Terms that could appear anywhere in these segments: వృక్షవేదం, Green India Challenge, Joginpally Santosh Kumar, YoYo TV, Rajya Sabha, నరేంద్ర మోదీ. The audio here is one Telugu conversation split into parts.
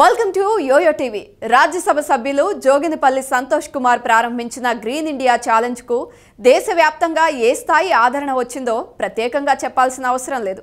Welcome to YoYo TV. Rajya Sabha Sabhyulu Joginpally Santosh Kumar Prarambhinchina Green India Challenge ku దేశవ్యాప్తంగా ఏ స్థాయి ఆదరణ వచ్చిందో ప్రత్యేకంగా చెప్పాల్సిన అవసరం లేదు.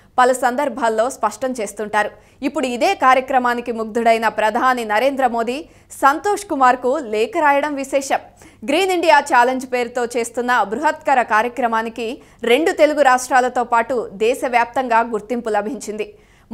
పలు సందర్భాల్లో స్పష్టం చేస్తుంటారు. ఇప్పుడు ఇదే కార్యక్రమానికి ముగ్ధుడైన ప్రధాని నరేంద్ర మోదీ సంతోష్ కుమార్కు లేఖ రాయడం విశేషం. గ్రీన్ ఇండియా ఛాలెంజ్ పేరుతో చేస్తున్న బృహత్కర కార్యక్రమానికి రెండు తెలుగు రాష్ట్రాలతో పాటు దేశవ్యాప్తంగా గుర్తింపు లభించింది.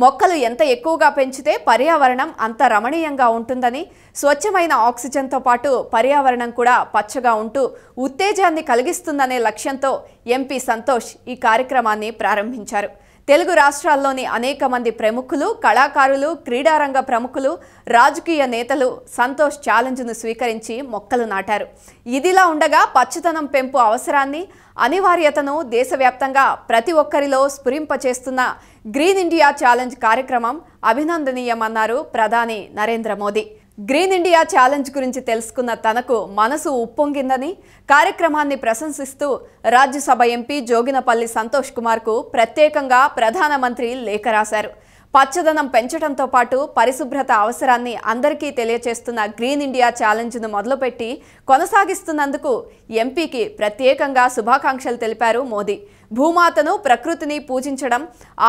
మొక్కలు ఎంత ఎక్కువగా పెంచితే పర్యావరణం అంత రమణీయంగా ఉంటుందని, స్వచ్ఛమైన ఆక్సిజన్తో పాటు పర్యావరణం కూడా పచ్చగా ఉంటూ ఉత్తేజాన్ని కలిగిస్తుందనే లక్ష్యంతో ఎంపీ సంతోష్ ఈ కార్యక్రమాన్ని ప్రారంభించారు. తెలుగు రాష్ట్రాల్లోని అనేక మంది ప్రముఖులు, కళాకారులు, క్రీడారంగ ప్రముఖులు, రాజకీయ నేతలు సంతోష్ ఛాలెంజ్ను స్వీకరించి మొక్కలు నాటారు. ఇదిలా ఉండగా పచ్చదనం పెంపు అవసరాన్ని, అనివార్యతను దేశవ్యాప్తంగా ప్రతి ఒక్కరిలో స్ఫురింపచేస్తున్న గ్రీన్ ఇండియా ఛాలెంజ్ కార్యక్రమం అభినందనీయమన్నారు ప్రధాని నరేంద్ర మోదీ. Green India challenge గురించి తెలుసుకున్న తనకు మనసు ఉప్పొంగిందని, కార్యక్రమాన్ని ప్రశంసిస్తూ రాజ్యసభ ఎంపీ జోగినపల్లి సంతోష్ కుమార్కు ప్రత్యేకంగా ప్రధానమంత్రి లేఖ రాశారు. పచ్చదనం పెంచడంతో పాటు పరిశుభ్రత అవసరాన్ని అందరికీ తెలియచేస్తున్న గ్రీన్ ఇండియా ఛాలెంజ్ను మొదలుపెట్టి కొనసాగిస్తున్నందుకు ఎంపీకి ప్రత్యేకంగా శుభాకాంక్షలు తెలిపారు మోదీ. భూమాతను, ప్రకృతిని పూజించడం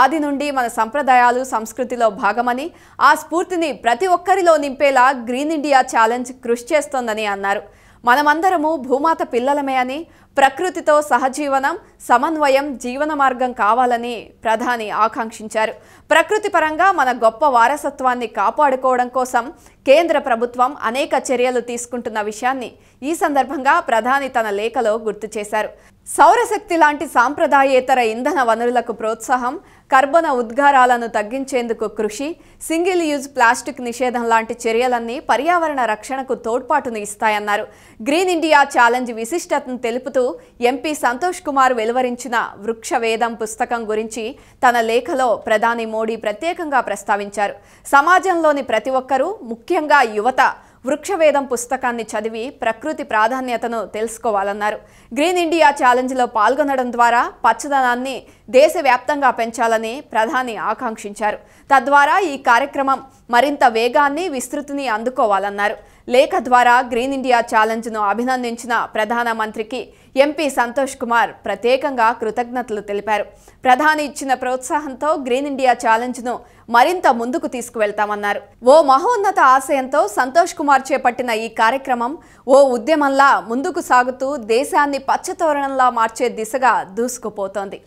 ఆది నుండి మన సంప్రదాయాలు, సంస్కృతిలో భాగమని, ఆ స్ఫూర్తిని ప్రతి ఒక్కరిలో నింపేలా గ్రీన్ ఇండియా ఛాలెంజ్ కృషి చేస్తోందని అన్నారు. మనమందరము భూమాత పిల్లలమే అని, ప్రకృతితో సహజీవనం, సమన్వయం జీవన మార్గం కావాలని ప్రధాని ఆకాంక్షించారు. ప్రకృతి పరంగా మన గొప్ప వారసత్వాన్ని కాపాడుకోవడం కోసం కేంద్ర ప్రభుత్వం అనేక చర్యలు తీసుకుంటున్న విషయాన్ని ఈ సందర్భంగా ప్రధాని తన లేఖలో గుర్తు చేశారు. సౌరశక్తి లాంటి సాంప్రదాయేతర ఇంధన వనరులకు ప్రోత్సాహం, కర్బన ఉద్గారాలను తగ్గించేందుకు కృషి, సింగిల్ యూజ్ ప్లాస్టిక్ నిషేధం లాంటి చర్యలన్నీ పర్యావరణ రక్షణకు తోడ్పాటును ఇస్తాయన్నారు. గ్రీన్ ఇండియా ఛాలెంజ్ విశిష్టతను తెలుపుతూ ఎంపీ సంతోష్ కుమార్ వెలువరించిన వృక్షవేదం పుస్తకం గురించి తన లేఖలో ప్రధాని మోడీ ప్రత్యేకంగా ప్రస్తావించారు. సమాజంలోని ప్రతి ఒక్కరూ, ముఖ్యంగా యువత, వృక్షవేదం పుస్తకాన్ని చదివి ప్రకృతి ప్రాధాన్యతను తెలుసుకోవాలన్నారు. గ్రీన్ ఇండియా ఛాలెంజ్లో పాల్గొనడం ద్వారా పచ్చదనాన్ని దేశవ్యాప్తంగా పెంచాలని ప్రధాని ఆకాంక్షించారు. తద్వారా ఈ కార్యక్రమం మరింత వేగాన్ని, విస్తృతిని అందుకోవాలన్నారు. లేఖ ద్వారా గ్రీన్ ఇండియా ఛాలెంజ్ను అభినందించిన ప్రధానమంత్రికి ఎంపీ సంతోష్ కుమార్ ప్రత్యేకంగా కృతజ్ఞతలు తెలిపారు. ప్రధాని ఇచ్చిన ప్రోత్సాహంతో గ్రీన్ ఇండియా ఛాలెంజ్ను మరింత ముందుకు తీసుకువెళ్తామన్నారు. ఓ మహోన్నత ఆశయంతో సంతోష్ కుమార్ చేపట్టిన ఈ కార్యక్రమం ఓ ఉద్యమంలా ముందుకు సాగుతూ దేశాన్ని పచ్చతోరణంలా మార్చే దిశగా దూసుకుపోతోంది.